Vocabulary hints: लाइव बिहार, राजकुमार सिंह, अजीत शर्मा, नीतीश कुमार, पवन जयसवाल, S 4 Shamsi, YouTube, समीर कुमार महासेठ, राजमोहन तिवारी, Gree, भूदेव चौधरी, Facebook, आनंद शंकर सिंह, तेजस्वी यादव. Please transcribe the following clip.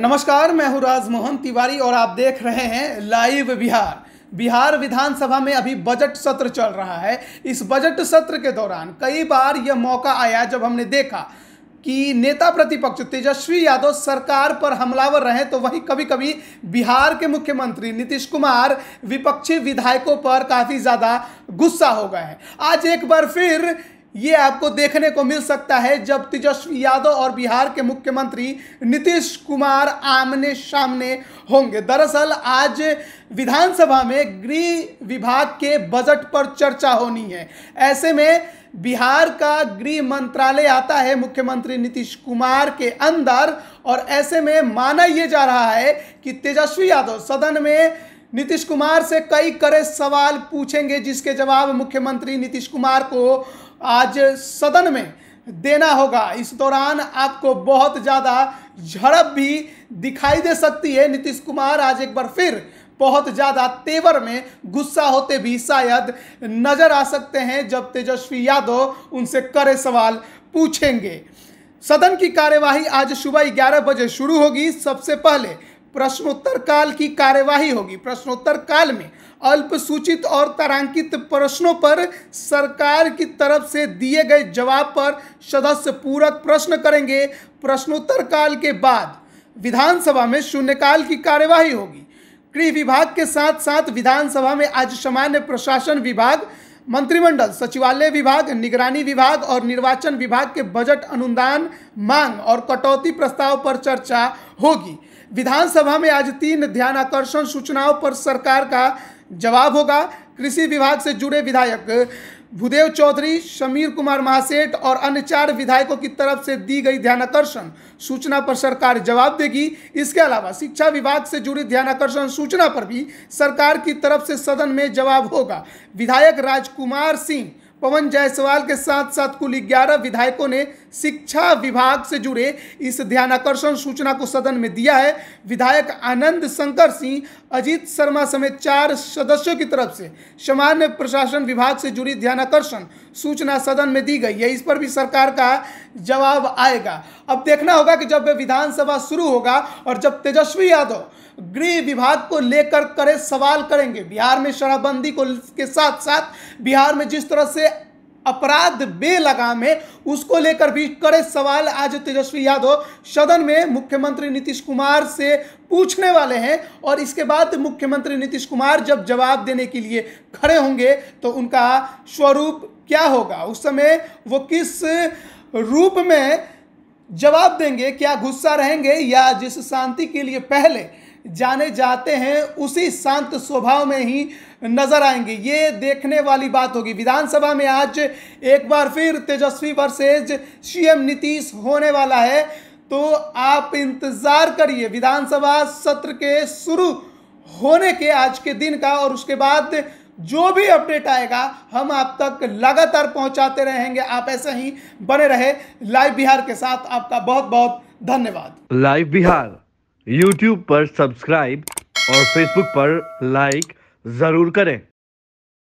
नमस्कार, मैं हूँ राजमोहन तिवारी और आप देख रहे हैं लाइव बिहार। बिहार विधानसभा में अभी बजट सत्र चल रहा है। इस बजट सत्र के दौरान कई बार यह मौका आया जब हमने देखा कि नेता प्रतिपक्ष तेजस्वी यादव सरकार पर हमलावर रहे, तो वहीं कभी कभी बिहार के मुख्यमंत्री नीतीश कुमार विपक्षी विधायकों पर काफ़ी ज़्यादा गुस्सा हो गए हैं। आज एक बार फिर ये आपको देखने को मिल सकता है जब तेजस्वी यादव और बिहार के मुख्यमंत्री नीतीश कुमार आमने सामने होंगे। दरअसल आज विधानसभा में गृह विभाग के बजट पर चर्चा होनी है। ऐसे में बिहार का गृह मंत्रालय आता है मुख्यमंत्री नीतीश कुमार के अंदर, और ऐसे में माना यह जा रहा है कि तेजस्वी यादव सदन में नीतीश कुमार से कई कड़े सवाल पूछेंगे, जिसके जवाब मुख्यमंत्री नीतीश कुमार को आज सदन में देना होगा। इस दौरान आपको बहुत ज़्यादा झड़प भी दिखाई दे सकती है। नीतीश कुमार आज एक बार फिर बहुत ज़्यादा तेवर में गुस्सा होते भी शायद नजर आ सकते हैं जब तेजस्वी यादव उनसे कड़े सवाल पूछेंगे। सदन की कार्यवाही आज सुबह 11 बजे शुरू होगी। सबसे पहले प्रश्नोत्तर काल की कार्यवाही होगी। प्रश्नोत्तर काल में अल्पसूचित और तारांकित प्रश्नों पर सरकार की तरफ से दिए गए जवाब पर सदस्य पूरक प्रश्न करेंगे। प्रश्नोत्तर काल के बाद विधानसभा में शून्यकाल की कार्यवाही होगी। गृह विभाग के साथ साथ विधानसभा में आज सामान्य प्रशासन विभाग, मंत्रिमंडल, सचिवालय विभाग, निगरानी विभाग और निर्वाचन विभाग के बजट अनुदान मांग और कटौती प्रस्ताव पर चर्चा होगी। विधानसभा में आज 3 ध्यानाकर्षण सूचनाओं पर सरकार का जवाब होगा। कृषि विभाग से जुड़े विधायक भूदेव चौधरी, समीर कुमार महासेठ और अन्य 4 विधायकों की तरफ से दी गई ध्यानाकर्षण सूचना पर सरकार जवाब देगी। इसके अलावा शिक्षा विभाग से जुड़ी ध्यानाकर्षण सूचना पर भी सरकार की तरफ से सदन में जवाब होगा। विधायक राजकुमार सिंह, पवन जयसवाल के साथ साथ कुल 11 विधायकों ने शिक्षा विभाग से जुड़े इस ध्यानाकर्षण सूचना को सदन में दिया है। विधायक आनंद शंकर सिंह, अजीत शर्मा समेत 4 सदस्यों की तरफ से सामान्य प्रशासन विभाग से जुड़ी ध्यानाकर्षण सूचना सदन में दी गई है। इस पर भी सरकार का जवाब आएगा। अब देखना होगा कि जब विधानसभा शुरू होगा और जब तेजस्वी यादव गृह विभाग को लेकर कड़े सवाल करेंगे, बिहार में शराबबंदी के साथ साथ बिहार में जिस तरह से अपराध बेलगाम है उसको लेकर भी कड़े सवाल आज तेजस्वी यादव सदन में मुख्यमंत्री नीतीश कुमार से पूछने वाले हैं। और इसके बाद मुख्यमंत्री नीतीश कुमार जब जवाब देने के लिए खड़े होंगे तो उनका स्वरूप क्या होगा, उस समय वो किस रूप में जवाब देंगे, क्या गुस्सा रहेंगे या जिस शांति के लिए पहले जाने जाते हैं उसी शांत स्वभाव में ही नजर आएंगे, ये देखने वाली बात होगी। विधानसभा में आज एक बार फिर तेजस्वी वर्सेज सीएम नीतीश होने वाला है, तो आप इंतज़ार करिए विधानसभा सत्र के शुरू होने के आज के दिन का, और उसके बाद जो भी अपडेट आएगा हम आप तक लगातार पहुंचाते रहेंगे। आप ऐसे ही बने रहे लाइव बिहार के साथ। आपका बहुत बहुत धन्यवाद। लाइव बिहार YouTube पर सब्सक्राइब और Facebook पर लाइक जरूर करें।